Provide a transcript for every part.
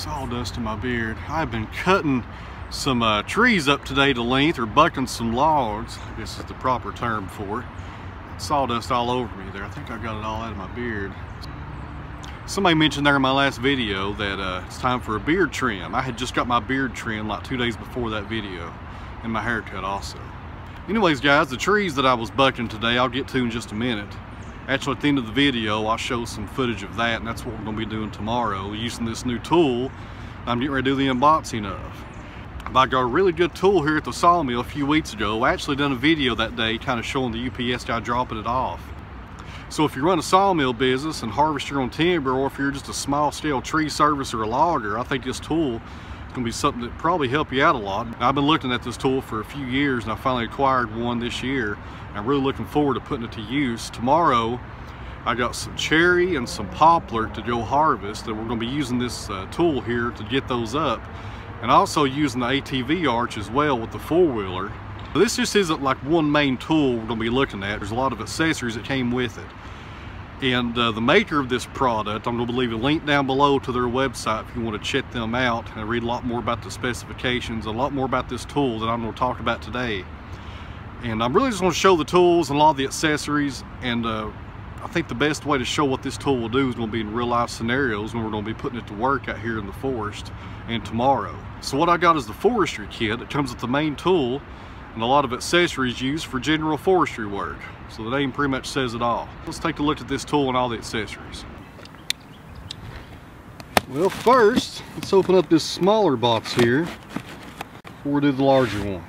sawdust in my beard. I've been cutting some trees up today to length, or bucking some logs. This is the proper term for it. Sawdust all over me there. I think I got it all out of my beard. Somebody mentioned there in my last video that it's time for a beard trim. I had just got my beard trim like 2 days before that video, and my haircut also. Anyways guys, the trees that I was bucking today, I'll get to in just a minute. Actually, at the end of the video, I'll show some footage of that, and that's what we're gonna be doing tomorrow, using this new tool I'm getting ready to do the unboxing of. I got a really good tool here at the sawmill a few weeks ago. I actually done a video that day kind of showing the UPS guy dropping it off. So if you run a sawmill business and harvest your own timber, or if you're just a small scale tree service or a logger, I think this tool is going to be something that probably help you out a lot. I've been looking at this tool for a few years, and I finally acquired one this year. I'm really looking forward to putting it to use. Tomorrow I got some cherry and some poplar to go harvest, and we're going to be using this tool here to get those up. And also using the ATV arch as well with the four-wheeler. This just isn't like one main tool we're gonna be looking at. There's a lot of accessories that came with it. And the maker of this product, I'm gonna leave a link down below to their website if you wanna check them out and read a lot more about the specifications, a lot more about this tool that I'm gonna talk about today. And I'm really just gonna show the tools and a lot of the accessories, and I think the best way to show what this tool will do is gonna be in real life scenarios when we're gonna be putting it to work out here in the forest and tomorrow. So what I got is the forestry kit. It comes with the main tool and a lot of accessories used for general forestry work. So the name pretty much says it all. Let's take a look at this tool and all the accessories. Well, first, let's open up this smaller box here before we do the larger one.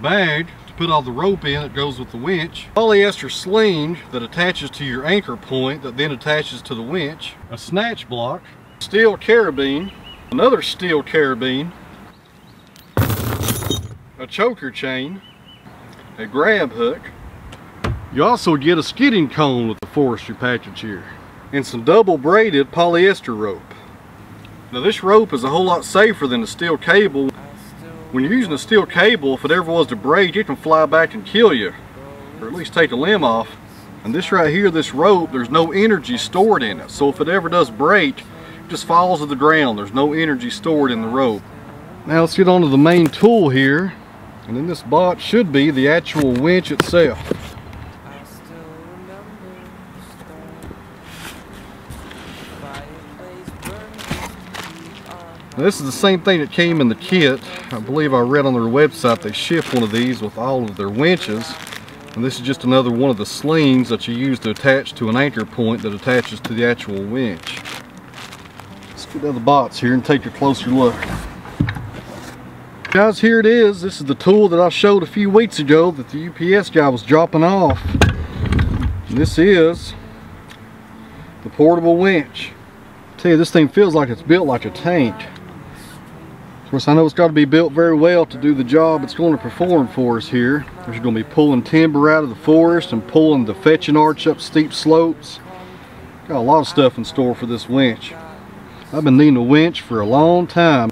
Bag to put all the rope in that goes with the winch, polyester sling that attaches to your anchor point that then attaches to the winch, a snatch block, steel carabine, another steel carabine, a choker chain, a grab hook. You also get a skidding cone with the forestry package here, and some double braided polyester rope. Now this rope is a whole lot safer than a steel cable. When you're using a steel cable, if it ever was to break, it can fly back and kill you, or at least take a limb off. And this right here, this rope, there's no energy stored in it. So if it ever does break, it just falls to the ground. There's no energy stored in the rope. Now let's get onto the main tool here. And in this box should be the actual winch itself. Now, this is the same thing that came in the kit. I believe I read on their website they ship one of these with all of their winches. And this is just another one of the slings that you use to attach to an anchor point that attaches to the actual winch. Let's get out of the box here and take a closer look. Guys, here it is. This is the tool that I showed a few weeks ago that the UPS guy was dropping off. And this is the portable winch. I tell you, this thing feels like it's built like a tank. Of course, I know it's got to be built very well to do the job it's going to perform for us here. There's going to be pulling timber out of the forest and pulling the fetching arch up steep slopes. Got a lot of stuff in store for this winch. I've been needing a winch for a long time.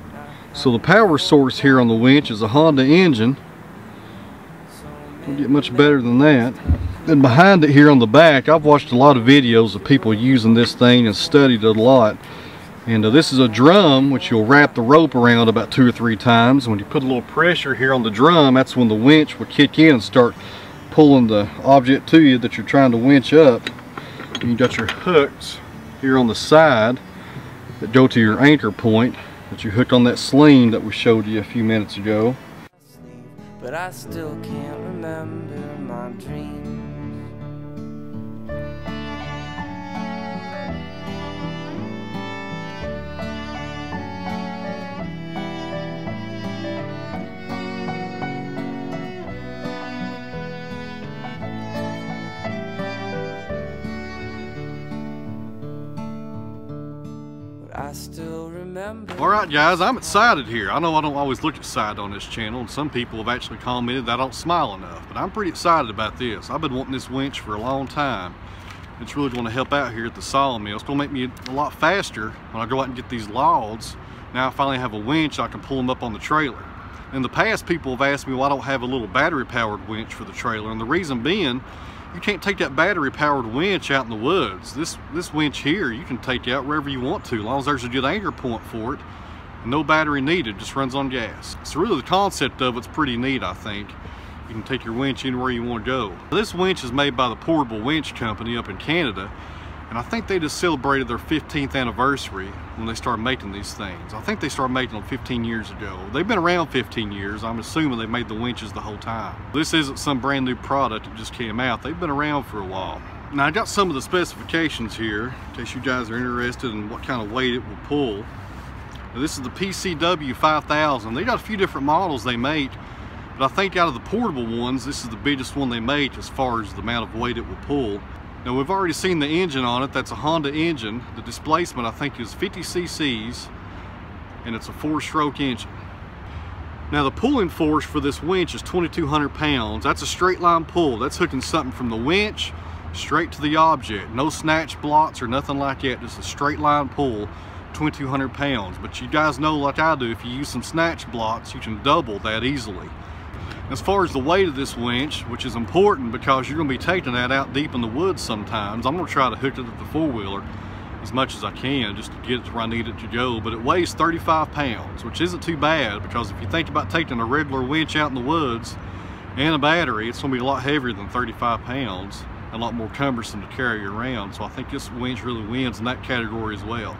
So the power source here on the winch is a Honda engine. Don't get much better than that. And behind it here on the back, I've watched a lot of videos of people using this thing and studied it a lot. And this is a drum which you'll wrap the rope around about 2 or 3 times. When you put a little pressure here on the drum, that's when the winch will kick in and start pulling the object to you that you're trying to winch up. And you got your hooks here on the side that go to your anchor point that you hooked on that sling that we showed you a few minutes ago. But I still can't remember my dreams. I still remember. All right guys, I'm excited here. I know I don't always look excited on this channel, and some people have actually commented that I don't smile enough, but I'm pretty excited about this. I've been wanting this winch for a long time. It's really going to help out here at the sawmill. It's going to make me a lot faster when I go out and get these logs. Now I finally have a winch, I can pull them up on the trailer. In the past, people have asked me why I don't have a little battery powered winch for the trailer, and the reason being You can't take that battery powered winch out in the woods. This winch here, you can take it out wherever you want to, as long as there's a good anchor point for it. No battery needed, just runs on gas. So really the concept of it's pretty neat, I think. You can take your winch anywhere you want to go. This winch is made by the Portable Winch Company up in Canada, and I think they just celebrated their 15th anniversary when they started making these things. I think they started making them 15 years ago. They've been around 15 years. I'm assuming they made the winches the whole time. This isn't some brand new product that just came out. They've been around for a while. Now I got some of the specifications here in case you guys are interested in what kind of weight it will pull. Now, this is the PCW 5000. They got a few different models they make, but I think out of the portable ones, this is the biggest one they make as far as the amount of weight it will pull. Now we've already seen the engine on it. That's a Honda engine. The displacement I think is 50 cc's, and it's a 4-stroke engine. Now the pulling force for this winch is 2,200 pounds. That's a straight line pull. That's hooking something from the winch straight to the object. No snatch blocks or nothing like that. Just a straight line pull. 2,200 pounds, but you guys know like I do, if you use some snatch blocks you can double that easily. As far as the weight of this winch, which is important because you're going to be taking that out deep in the woods sometimes, I'm going to try to hook it at the four-wheeler as much as I can just to get it to where I need it to go, but it weighs 35 pounds, which isn't too bad because if you think about taking a regular winch out in the woods and a battery, it's going to be a lot heavier than 35 pounds, a lot more cumbersome to carry around, so I think this winch really wins in that category as well.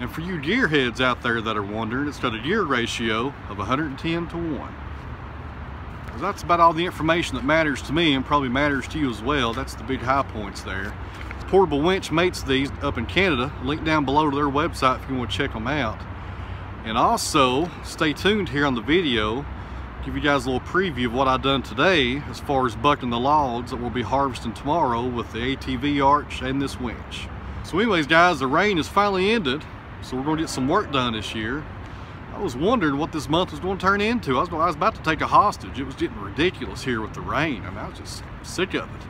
And for you gearheads out there that are wondering, it's got a gear ratio of 110 to 1. Because that's about all the information that matters to me and probably matters to you as well. That's the big high points there. Portable Winch makes these up in Canada. Link down below to their website if you want to check them out. And also, stay tuned here on the video. Give you guys a little preview of what I've done today as far as bucking the logs that we'll be harvesting tomorrow with the ATV arch and this winch. So anyways guys, the rain has finally ended. So we're going to get some work done this year. I was wondering what this month was going to turn into. I was about to take a hostage. It was getting ridiculous here with the rain. I mean, I was just sick of it.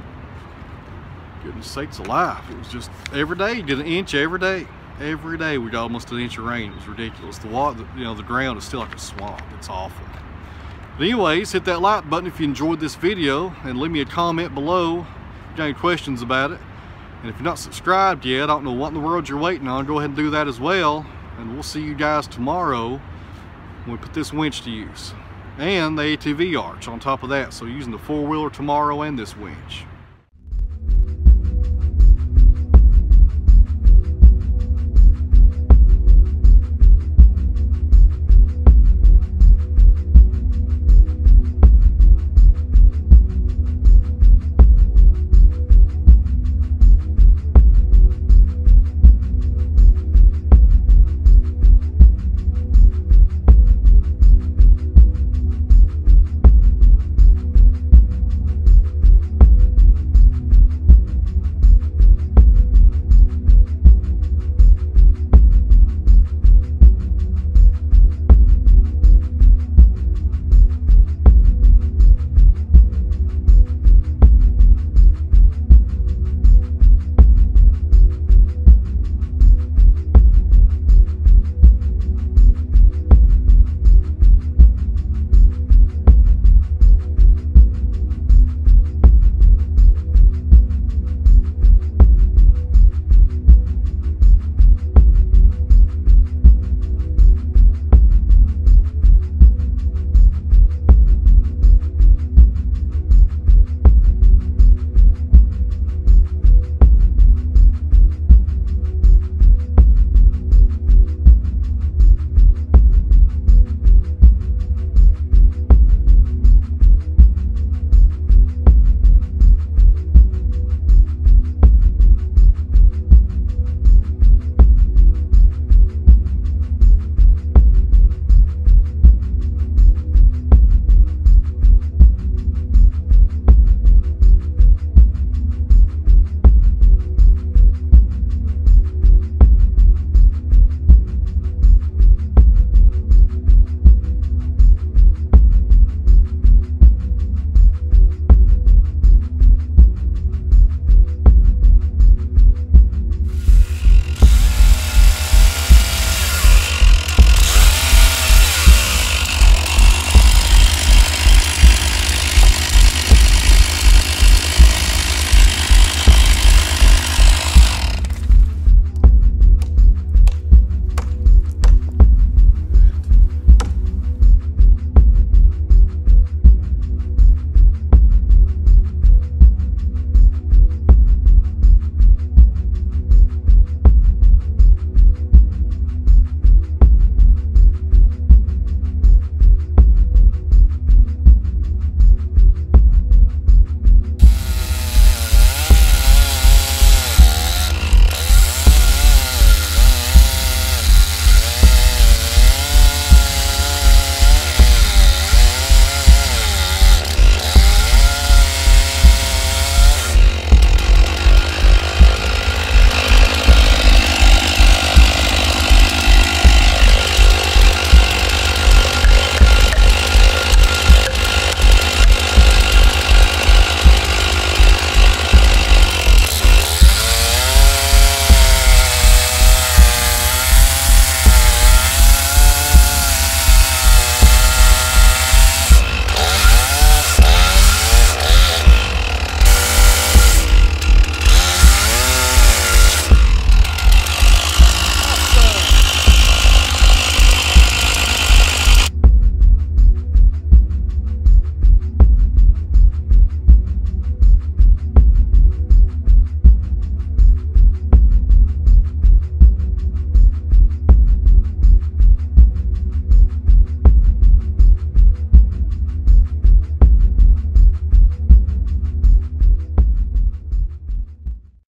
Goodness sakes alive. It was just every day, you get an inch every day. Every day we got almost an inch of rain. It was ridiculous. The water, you know, the ground is still like a swamp. It's awful. But anyways, hit that like button if you enjoyed this video and leave me a comment below if you got any questions about it. And if you're not subscribed yet, I don't know what in the world you're waiting on, go ahead and do that as well. And we'll see you guys tomorrow when we put this winch to use. And the ATV arch on top of that. So using the four-wheeler tomorrow and this winch.